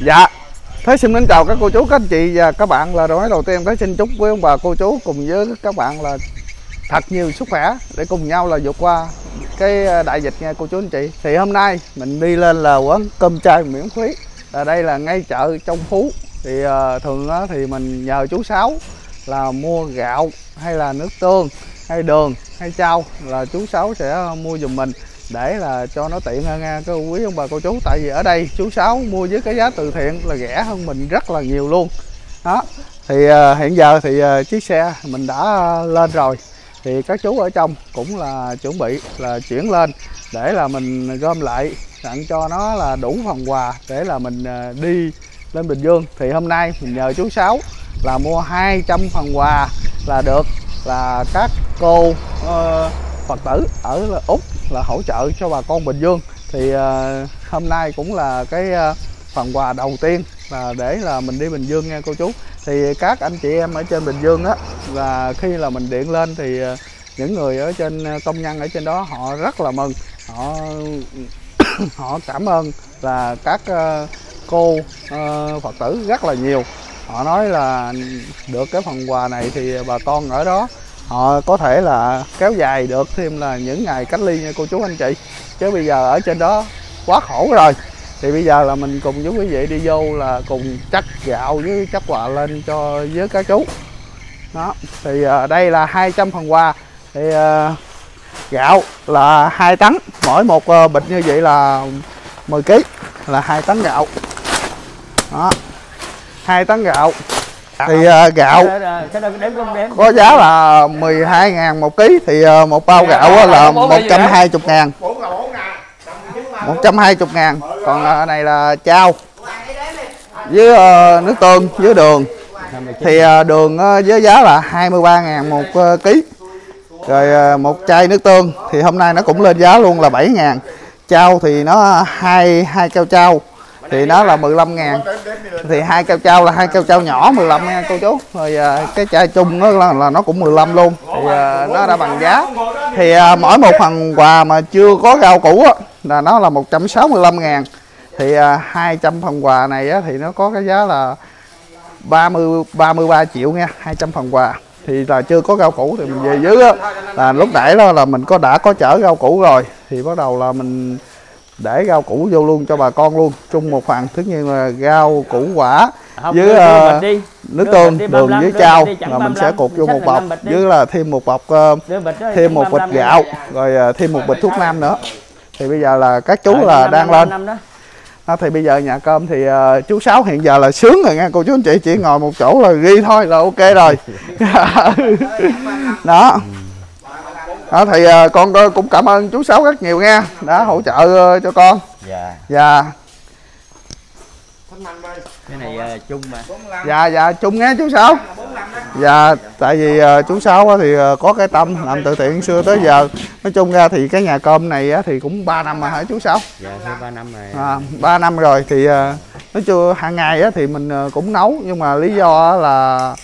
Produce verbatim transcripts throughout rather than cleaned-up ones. Dạ, Thế xin mến chào các cô chú, các anh chị và các bạn. Là nói đầu tiên Thế xin chúc quý ông bà cô chú cùng với các bạn là thật nhiều sức khỏe để cùng nhau là vượt qua cái đại dịch nha cô chú anh chị. Thì hôm nay mình đi lên là quán cơm chay miễn phí. Ở đây là ngay chợ Châu Phú. Thì thường thì mình nhờ chú Sáu là mua gạo hay là nước tương hay đường hay chao là chú Sáu sẽ mua giùm mình để là cho nó tiện hơn nha các quý ông bà cô chú. Tại vì ở đây chú Sáu mua với cái giá từ thiện là rẻ hơn mình rất là nhiều luôn đó. Thì uh, hiện giờ thì uh, chiếc xe mình đã uh, lên rồi, thì các chú ở trong cũng là chuẩn bị là chuyển lên để là mình gom lại tặng cho nó là đủ phần quà để là mình uh, đi lên Bình Dương. Thì hôm nay mình nhờ chú Sáu là mua hai trăm phần quà là được là các cô uh, Phật tử ở Úc là hỗ trợ cho bà con Bình Dương. Thì uh, hôm nay cũng là cái uh, phần quà đầu tiên là để là mình đi Bình Dương nha cô chú. Thì các anh chị em ở trên Bình Dương á, là khi là mình điện lên thì uh, những người ở trên công nhân ở trên đó họ rất là mừng, họ họ cảm ơn là các uh, cô uh, Phật tử rất là nhiều. Họ nói là được cái phần quà này thì bà con ở đó họ có thể là kéo dài được thêm là những ngày cách ly nha cô chú anh chị. Chứ bây giờ ở trên đó quá khổ rồi. Thì bây giờ là mình cùng với quý vị đi vô là cùng chắc gạo với chắc quà lên cho với các chú đó. Thì đây là hai trăm phần quà. Thì gạo là hai tấn, mỗi một bịch như vậy là mười ký, là hai tấn gạo đó, hai tấn gạo. Thì uh, gạo có giá là mười hai ngàn một ký. Thì uh, một bao gạo là một trăm hai mươi ngàn, một trăm hai mươi ngàn. Còn uh, này là chao với uh, nước tương với đường. Thì uh, đường uh, với giá là hai mươi ba ngàn một uh, ký. Rồi uh, một chai nước tương thì hôm nay nó cũng lên giá luôn là bảy ngàn. Chao thì nó hai hai keo chao thì nó là mười lăm ngàn. Thì hai keo trao là hai keo trao nhỏ mười lăm nha cô chú. Rồi cái chai chung đó là, là nó cũng mười lăm luôn. Thì nó đã bằng giá. Thì mỗi một phần quà mà chưa có rau củ á, là nó là một trăm sáu mươi lăm ngàn. Thì hai trăm phần quà này á, thì nó có cái giá là ba mươi ba triệu nha, hai trăm phần quà. Thì là chưa có rau củ thì mình về dưới á, là lúc nãy đó là mình có đã có chở rau củ rồi. Thì bắt đầu là mình để rau củ vô luôn cho bà con luôn chung một phần. Thứ nhiên là rau củ quả không, với đưa, uh, đi. Nước tương đi, đường với chao là mình sẽ cột vô một bọc, với là thêm một bọc uh, thêm một bịch gạo, rồi uh, thêm một bịch thuốc nam nữa. Thì bây giờ là các chú là đang lên. À, thì bây giờ nhà cơm thì uh, chú Sáu hiện giờ là sướng rồi nha cô chú anh chị, chỉ ngồi một chỗ là ghi thôi là ok rồi. Đó. Đó, thì uh, con cũng cảm ơn chú Sáu rất nhiều nha, đã hỗ trợ uh, cho con. Dạ. Dạ. Cái này uh, chung mà. Dạ dạ chung nghe chú Sáu. Dạ, tại vì uh, chú Sáu thì uh, có cái tâm làm từ thiện xưa tới giờ. Nói chung ra thì cái nhà cơm này uh, thì cũng ba năm mà hả chú Sáu? Dạ, ba năm rồi. À, ba năm rồi thì uh, nói chung hàng ngày uh, thì mình uh, cũng nấu, nhưng mà lý do uh, là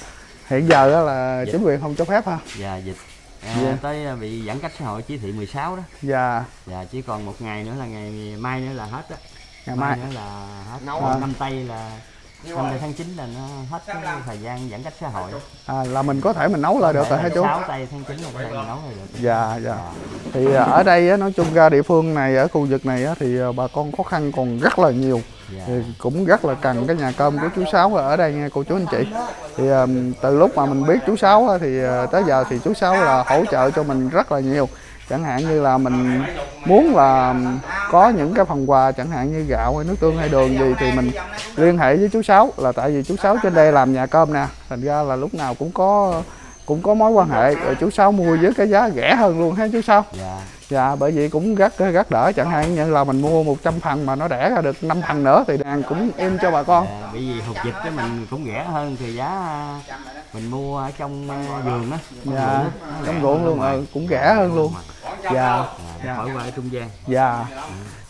hiện giờ uh, là chính quyền không cho phép ha. Dạ dịch. À, yeah. Tới bị giãn cách xã hội chỉ thị mười sáu đó. Dạ. Yeah. Dạ chỉ còn một ngày nữa là ngày mai nữa là hết đó. Ngày mai, mai nữa là hết. Nấu à. Năm tây là năm tây tháng chín là nó hết cái thời gian giãn cách xã hội. À, là mình có thể mình nấu lại được rồi hả chú? sáu tây tháng chín là mình nấu lại được. Dạ dạ. Thì ở đây nói chung ra địa phương này, ở khu vực này thì bà con khó khăn còn rất là nhiều. Dạ. Thì cũng rất là cần cái nhà cơm của chú Sáu ở đây nha cô chú anh chị. Thì từ lúc mà mình biết chú Sáu thì tới giờ thì chú Sáu là hỗ trợ cho mình rất là nhiều. Chẳng hạn như là mình muốn là có những cái phần quà chẳng hạn như gạo hay nước tương hay đường gì thì mình liên hệ với chú Sáu, là tại vì chú Sáu trên đây làm nhà cơm nè, thành ra là lúc nào cũng có cũng có mối quan hệ. Rồi chú Sáu mua với cái giá rẻ hơn luôn hả chú Sáu? Dạ. Dạ bởi vì cũng rất rất đỡ, chẳng hạn như là mình mua một trăm phần mà nó đẻ ra được năm phần nữa thì đang cũng êm cho bà con. Dạ, bởi vì hột vịt cái mình cũng rẻ hơn, thì giá mình mua ở trong vườn á. Dạ, trong ruộng luôn rồi, cũng rẻ hơn luôn. Dạ, dạ. Khỏi qua ở trung gian. Dạ.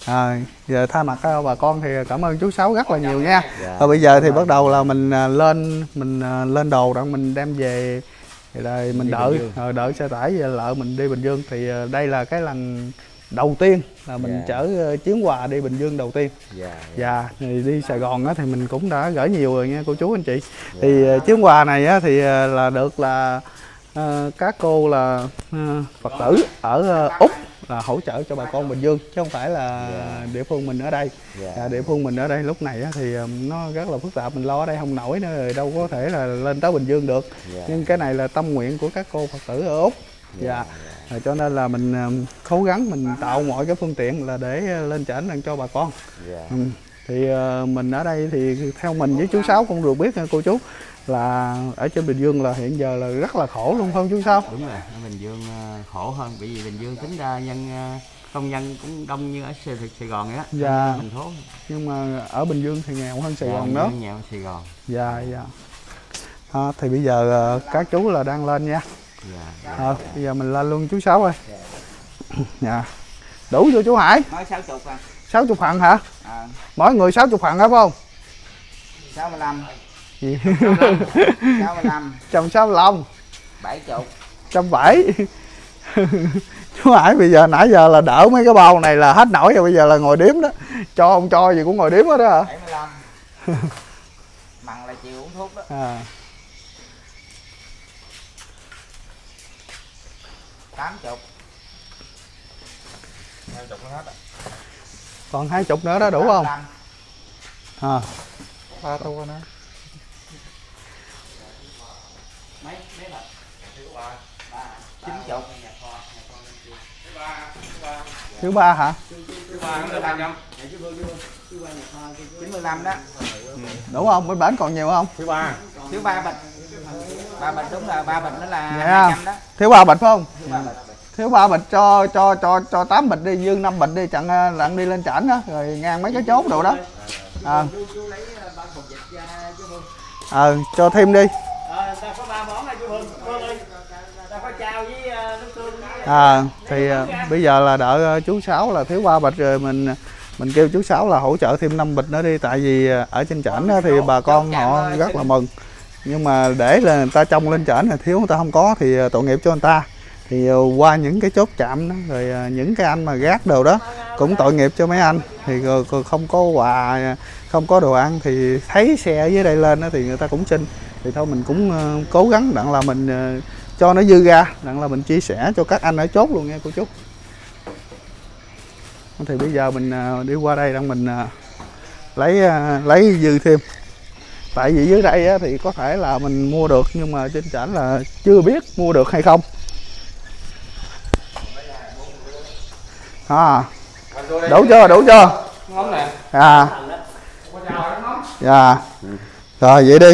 À, giờ thay mặt bà con thì cảm ơn chú Sáu rất là nhiều nha. Rồi bây giờ thì bắt đầu là mình lên mình lên đồ rồi mình đem về. Thì đây mình đợi đợi xe tải về lợ mình đi Bình Dương. Thì đây là cái lần đầu tiên là mình yeah. chở chuyến quà đi Bình Dương đầu tiên. Dạ yeah, yeah. yeah, thì đi Sài Gòn á, thì mình cũng đã gửi nhiều rồi nha cô chú anh chị. Yeah. Thì chuyến quà này á, thì là được là uh, các cô là uh, Phật tử ở uh, Úc là hỗ trợ cho bà con Bình Dương, chứ không phải là yeah. địa phương mình ở đây. Yeah. À, địa phương mình ở đây lúc này á, thì nó rất là phức tạp, mình lo ở đây không nổi nữa rồi, đâu có thể là lên tới Bình Dương được. Yeah. Nhưng cái này là tâm nguyện của các cô Phật tử ở Úc. Dạ, yeah. yeah. à, cho nên là mình um, cố gắng mình tạo mọi cái phương tiện là để lên chở lên cho bà con. Yeah. Ừ. Thì uh, mình ở đây thì theo mình với chú Sáu cũng được biết nha cô chú, là ở trên Bình Dương là hiện giờ là rất là khổ luôn, không chú Sáu? Đúng rồi, ở Bình Dương khổ hơn, bởi vì Bình Dương tính ra nhân công nhân cũng đông như ở Sài, Sài Gòn vậy đó. Dạ. Thành phố. Nhưng mà ở Bình Dương thì nghèo hơn Sài dạ, Gòn đó. Nghèo hơn Sài Gòn. Dạ, dạ. À, thì bây giờ uh, các chú là đang lên nha. Dạ, dạ, à, dạ. Bây giờ mình lên luôn chú Sáu ơi. Dạ. Đủ vô chú Hải. Mỗi sáu mươi phần. sáu mươi phần hả? À. Mỗi người sáu mươi phần hả phải không? sáu mươi lăm. Gì? sáu mươi lăm. một trăm sáu mươi lăm. bảy mươi. một trăm bảy mươi. Chú Hải bây giờ nãy giờ là đỡ mấy cái bao này là hết nổi rồi, bây giờ là ngồi đếm đó. Cho ông cho gì cũng ngồi đếm hết đó hả? bảy mươi lăm. Mặn là chịu uống thuốc đó. À. tám mươi. hai mươi hết đó. Còn hai mươi nữa đó đủ không? À. ba tô nữa. Mấy mấy là chín mươi. Thứ ba hả? Thứ ba không? chín mươi lăm đó. Đúng không? Bên bển còn nhiều không? Thứ ba. Thứ ba bịch. Ba bịch đúng là ba bịch đó là hai trăm đó. Thiếu ba bịch phải không? Thiếu ba bịch cho cho cho cho tám bịch đi, Dương năm bịch đi, chặn lặn đi lên trển đó, rồi ngang mấy cái chốt đồ đó. Ờ. Ờ, cho thêm đi. Ờ, ta có ba món này chú Hưng, Hưng ơi. Ta có chao với nước tương. À, thì bây giờ là đợi chú Sáu là thiếu ba bịch rồi, mình mình kêu chú Sáu là hỗ trợ thêm năm bịch nữa đi, tại vì ở trên trển thì bà con họ rất là mừng. Nhưng mà để là người ta trông lên trển là thiếu, người ta không có thì tội nghiệp cho người ta. Thì qua những cái chốt chạm đó, rồi những cái anh mà gác đồ đó cũng tội nghiệp cho mấy anh. Thì rồi, rồi không có quà, không có đồ ăn thì thấy xe dưới đây lên đó thì người ta cũng xin. Thì thôi mình cũng uh, cố gắng đặng là mình uh, cho nó dư ra, đặng là mình chia sẻ cho các anh ở chốt luôn nghe cô chú. Thì bây giờ mình uh, đi qua đây đặng mình uh, lấy uh, lấy dư thêm. Tại vì dưới đây á, thì có thể là mình mua được, nhưng mà trên trển là chưa biết mua được hay không. À, đủ chưa, đủ chưa? À. Dạ. Rồi vậy đi.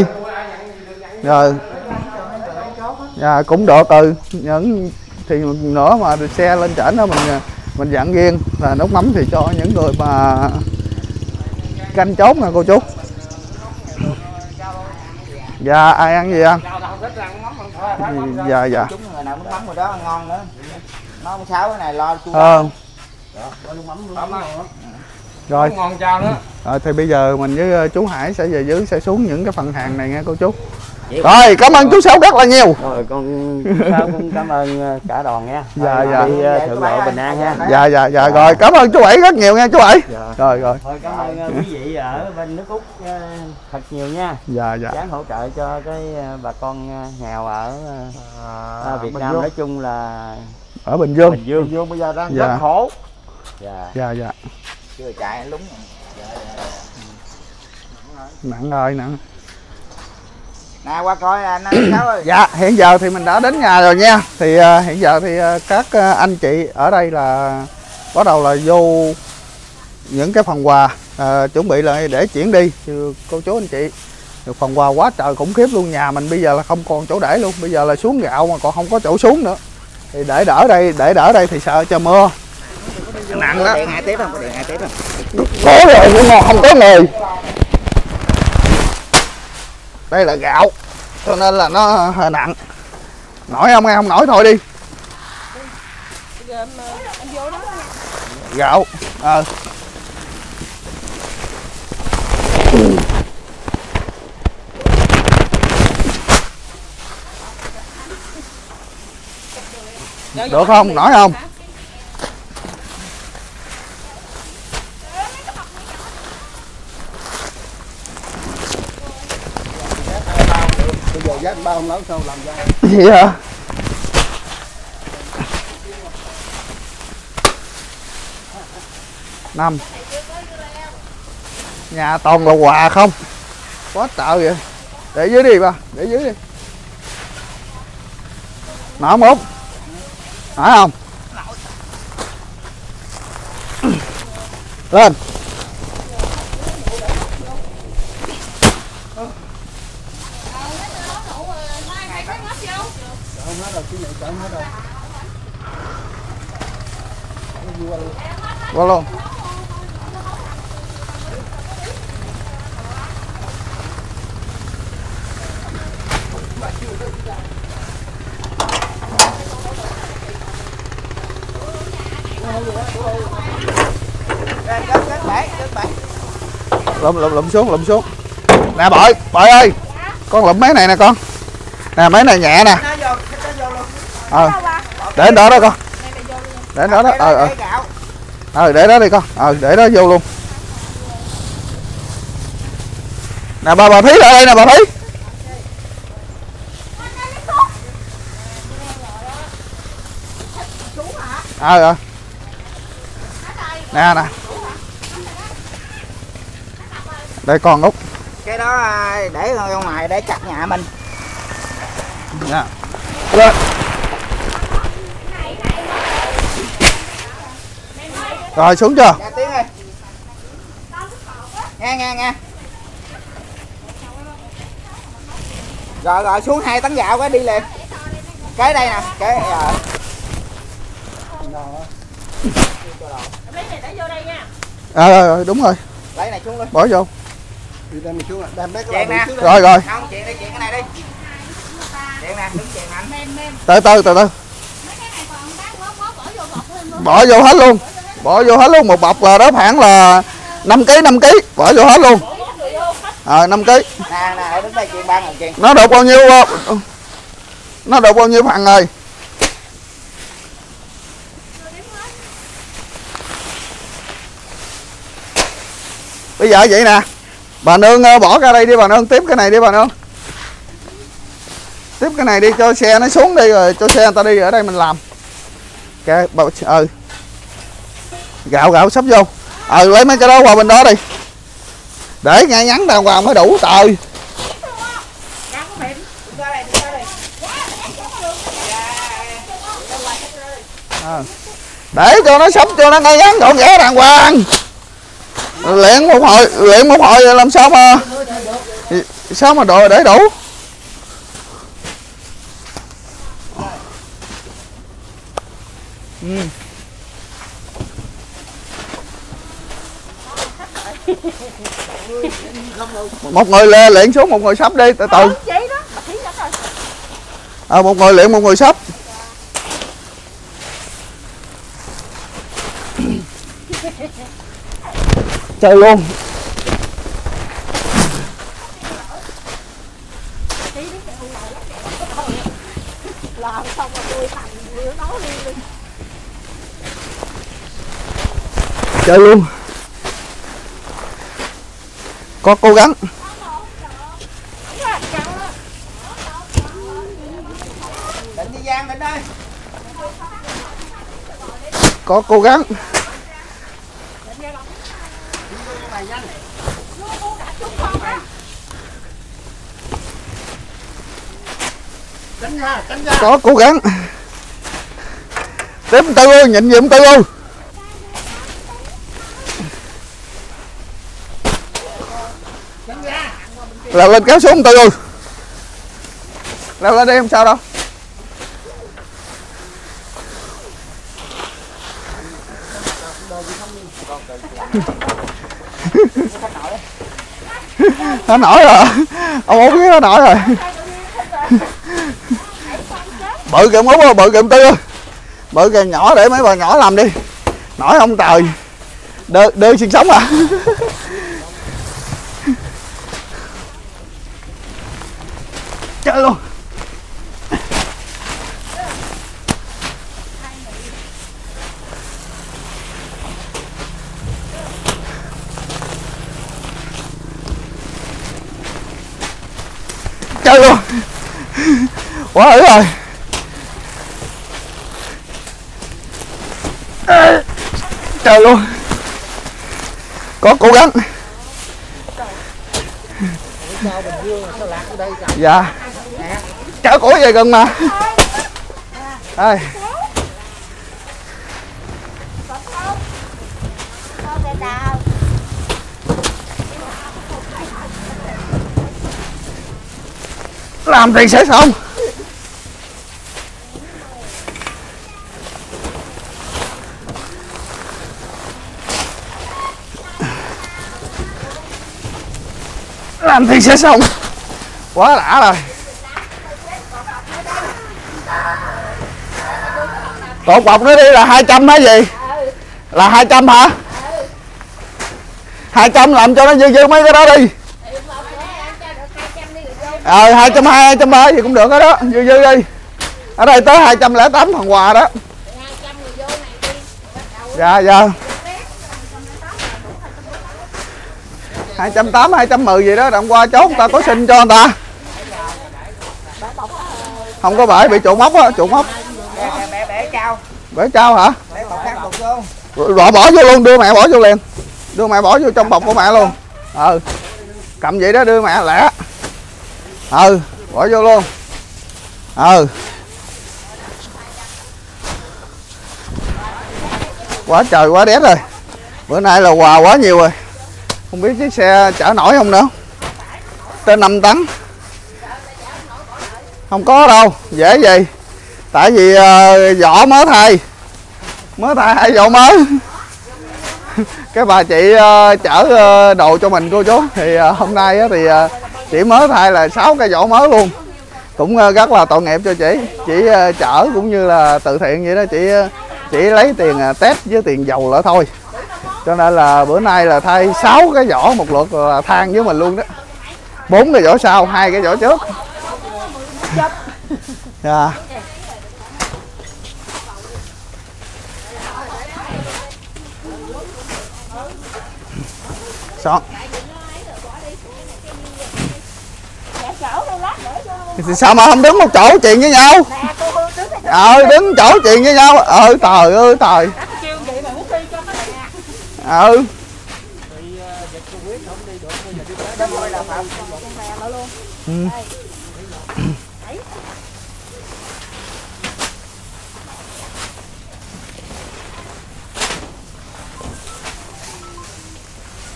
Rồi. Dạ cũng được, từ những thì nữa mà xe lên trển đó mình mình dặn riêng là nấu mắm thì cho những người mà canh chốt nè cô chú. Dạ ai ăn gì ăn? Dạ dạ. Chúng người nào muốn mắm rồi đó ngon nữa. Nó sáu cái này lo chua. Ờ. Rồi. Ngon chao nữa. Rồi thì bây giờ mình với chú Hải sẽ về dưới sẽ xuống những cái phần hàng này nghe cô chú. Rồi cảm ơn chú Sáu rất là nhiều. Rồi con Sáu cũng cảm ơn cả đoàn nha. Dạ dạ. Đi thượng lộ bình an nha. Dạ dạ dạ. Rồi cảm ơn chú Bảy rất nhiều nha chú Bảy. Rồi rồi. Thôi cảm ơn quý vị ở bên nước Úc thật nhiều nha. Dạ dạ. Ráng hỗ trợ cho cái bà con nghèo ở Việt Nam nói chung là ở Bình Dương. Bình Dương, Bình Dương bây giờ đang dạ. rất khổ. Dạ. Dạ dạ. Chưa chạy lúng. Dạ, dạ. Nặng rồi, nặng. Nè qua coi anh Sáu ơi. Dạ, hiện giờ thì mình đã đến nhà rồi nha. Thì uh, hiện giờ thì uh, các uh, anh chị ở đây là bắt đầu là vô những cái phần quà uh, chuẩn bị lại để chuyển đi. Chứ cô chú anh chị phần quà quá trời khủng khiếp luôn, nhà mình bây giờ là không còn chỗ để luôn. Bây giờ là xuống gạo mà còn không có chỗ xuống nữa. Thì để đỡ đây, để đỡ đây thì sợ cho mưa. Nặng đó. Điện hai tiếp không? Có điện hai tiếp không? Có rồi nhưng mà không có người. Đây là gạo, cho nên là nó hơi nặng. Nổi không nghe không nổi thôi đi. Gạo. Ờ. À. Được không? Nổi không? Chết ba ông lớn sao làm ra. Gì hả? Năm. Nhà toàn là quà không. Quá tạo vậy. Để dưới đi ba, để dưới đi. Nó mốt. Phải không? Lên. Qua luôn. Lụm lụm lụm xuống lụm xuống nè bội bội ơi, con lụm mấy này nè con nè, mấy này nhẹ nè. Ờ để đó đó con, để đó đó. Ờ ờ ờ để đó đi con. Ờ để đó vô luôn nè. Bà bà Thúy lại đây nè, bà Thúy. Ờ ờ nè nè đây con út. Cái đó để ra ngoài để chặt nhà mình nè. Lên rồi, xuống chưa? Dạ, Tiến ơi. Nghe nghe nghe. Rồi rồi xuống hai tấn gạo cái đi liền. Cái đây nè, cái rồi. À, rồi rồi đúng rồi. Lấy này xuống luôn. Bỏ vô. Đi đem xuống nè, đem cái này xuống. Rồi rồi. Không, chuyện đi, chuyện cái này đi. Chuyện nè, đứng chuyện mạnh. Từ từ từ từ. Bỏ vô hết luôn. Bỏ vô hết luôn, một bọc là đó khoảng là năm ký năm ký, bỏ vô hết luôn. Ờ năm ký. Nè nè, đứng đây chuyện ba ngàn chuyện. Nó được bao nhiêu? Nó được bao nhiêu phần rồi? Bây giờ vậy nè. Bà Nương bỏ ra đây đi bà Nương, tiếp cái này đi bà Nương. Tiếp cái này đi cho xe nó xuống đi rồi cho xe người ta đi, ở đây mình làm. Kệ bà ừ. Gạo gạo sắp vô. Ờ lấy mấy cái đó qua bên đó đi. Để ngay ngắn đàng hoàng mới đủ trời. À, để cho nó sắp cho nó ngay ngắn gọn ghẽ đàng hoàng. Luyện một hồi, luyện một hồi làm sao mà sao mà đồ để đủ. Ừ. Một người lê luyện xuống, một người sắp đi từ từ. À, một người luyện, một người sắp. Chơi luôn. Chơi luôn. Có cố gắng. Có cố gắng. Có cố gắng. Tiếp tay luôn, nhịn nhịn tay luôn. Leo lên kéo xuống tôi ơi. Leo lên đi không sao đâu. Nó nổi rồi. Ông ốm nó nổi rồi. Bự kìa ốm rồi, bự kìa tư. Bự kìa nhỏ để mấy bà nhỏ làm đi. Nổi không trời. Đơ đơ xương sống à. Chơi luôn. Chơi luôn. Quá ứ rồi. À, trời luôn. Có cố gắng. Dạ. Chả cổ về gần mà. Đây. Làm thì sẽ xong. Làm thì sẽ xong. Quá đã rồi. Cột bọc nó đi là hai trăm hả gì? Là hai trăm hả? hai trăm làm cho nó dư dư mấy cái đó đi. Ờ hai trăm hai mươi, hai trăm ba mươi thì cũng được đó đó, dư dư đi. Ở đây tới hai trăm lẻ tám phần quà đó. Dạ dạ. hai trăm tám mươi, hai trăm mười gì đó, đặng qua chốt người ta có xin cho người ta. Không có bể, bị trụ móc á, trụ móc. Bể trao. Bể trao hả? Bỏ bỏ vô luôn, đưa mẹ bỏ vô liền. Đưa mẹ bỏ vô trong bọc của mẹ luôn. Ừ. Cầm vậy đó đưa mẹ lẻ. Ừ, bỏ vô luôn. Ừ. Quá trời quá đét rồi. Bữa nay là quà quá nhiều rồi. Không biết chiếc xe chở nổi không nữa. Tới năm tấn. Không có đâu, dễ gì. Tại vì uh, vỏ mới thay. Mới thay hay vỏ mới. Cái bà chị uh, chở uh, đồ cho mình cô chú. Thì uh, hôm nay uh, thì uh, chị mới thay là sáu cái vỏ mới luôn. Cũng uh, rất là tội nghiệp cho chị. Chị uh, chở cũng như là từ thiện vậy đó. Chị uh, chỉ lấy tiền uh, test với tiền dầu lại thôi. Cho nên là bữa nay là thay sáu cái vỏ một lượt là than với mình luôn đó. Bốn cái vỏ sau, hai cái vỏ trước. Yeah. Xong. Thì sao mà không đứng một chỗ chuyện với nhau? Ờ đứng chỗ chuyện với nhau. Ờ trời ơi trời. Ừ. Ừ.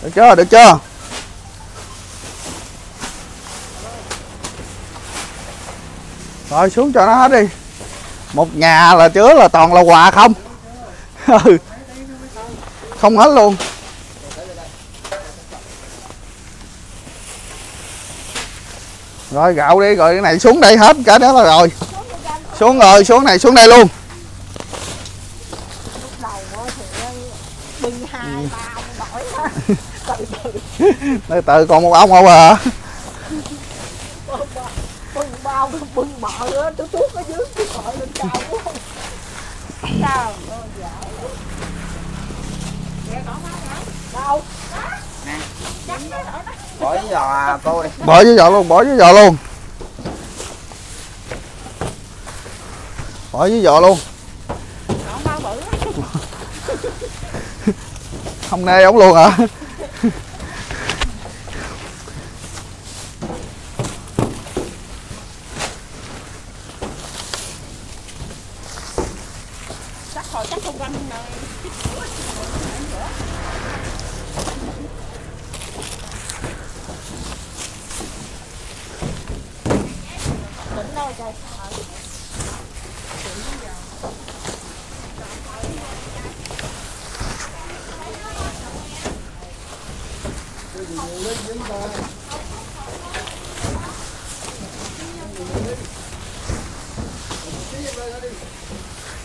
Được chưa? Được chưa? Rồi xuống cho nó hết đi. Một nhà là chứa là toàn là quà không. Ừ. Không hết luôn. Rồi gạo đi, rồi cái này xuống đây hết cả đó rồi. Xuống rồi, xuống này xuống đây luôn. Từ từ còn một ông không à. Bưng bao, bưng bọ nữa, tôi tuốt ở dưới, tôi gọi lên cao luôn. Sao? Đâu? Bỏ dưới giò cô đi. Bỏ dưới giò luôn, bỏ dưới giò luôn. Bỏ dưới giò luôn. Không nê ống luôn hả?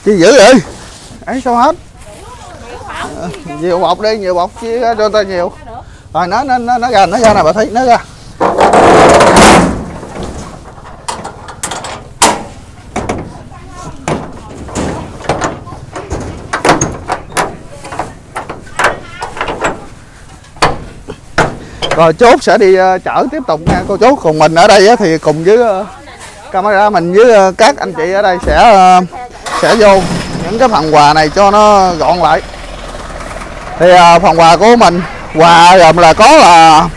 Chi dữ vậy? Ấy sao hết? À, nhiều bọc đi, nhiều bọc chia cho tao nhiều. Rồi nó nó nó nó ra, nó ra nè bà thấy, nó ra. Rồi chốt sẽ đi chở tiếp tục nha cô chú. Còn mình ở đây thì cùng với camera mình với các anh chị ở đây sẽ sẽ vô những cái phần quà này cho nó gọn lại. Thì phần quà của mình, quà gồm là có là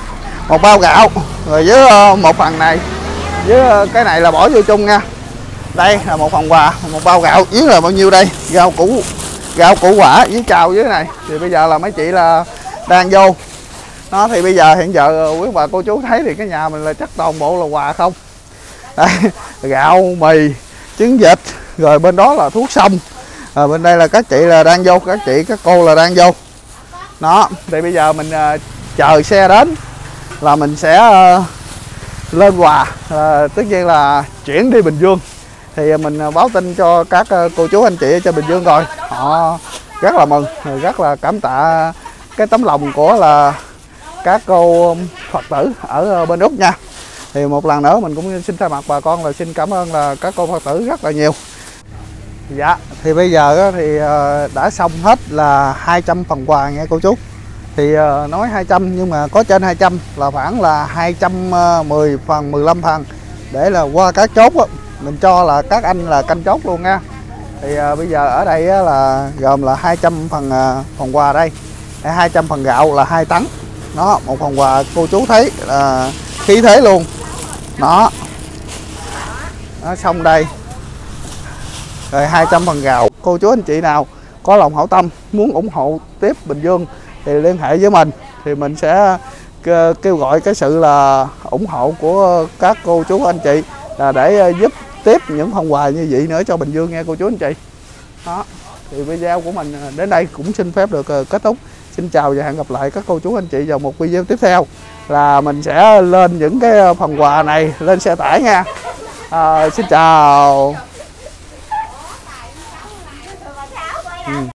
một bao gạo rồi với một phần này với cái này là bỏ vô chung nha. Đây là một phần quà, một bao gạo với là bao nhiêu đây, gạo củ gạo củ quả với trào dưới này. Thì bây giờ là mấy chị là đang vô nó. Thì bây giờ hiện giờ quý bà cô chú thấy thì cái nhà mình là chắc toàn bộ là quà không. Đây, gạo, mì, trứng vịt, rồi bên đó là thuốc sông, rồi bên đây là các chị là đang vô, các chị các cô là đang vô nó. Thì bây giờ mình uh, chờ xe đến là mình sẽ uh, lên quà, uh, tất nhiên là chuyển đi Bình Dương. Thì mình uh, báo tin cho các uh, cô chú anh chị ở trên Bình Dương rồi, họ rất là mừng, rất là cảm tạ cái tấm lòng của là các cô Phật tử ở bên Úc nha. Thì một lần nữa mình cũng xin thay mặt bà con là xin cảm ơn là các cô Phật tử rất là nhiều. Dạ, thì bây giờ thì đã xong hết là hai trăm phần quà nghe cô chú. Thì nói hai trăm nhưng mà có trên hai trăm, là khoảng là hai trăm mười phần, mười lăm phần, để là qua các chốt mình cho là các anh là canh chốt luôn nha. Thì bây giờ ở đây là gồm là hai trăm phần phần quà đây, hai trăm phần gạo là hai tấn. Đó, một phần quà cô chú thấy là khí thế luôn. Đó. Đó, xong đây. Rồi hai trăm phần gạo. Cô chú anh chị nào có lòng hảo tâm muốn ủng hộ tiếp Bình Dương thì liên hệ với mình, thì mình sẽ kêu gọi cái sự là ủng hộ của các cô chú anh chị là để giúp tiếp những phần quà như vậy nữa cho Bình Dương nghe cô chú anh chị. Đó. Thì video của mình đến đây cũng xin phép được kết thúc. Xin chào và hẹn gặp lại các cô chú anh chị vào một video tiếp theo. Là mình sẽ lên những cái phần quà này lên xe tải nha. À, xin chào. Ừ.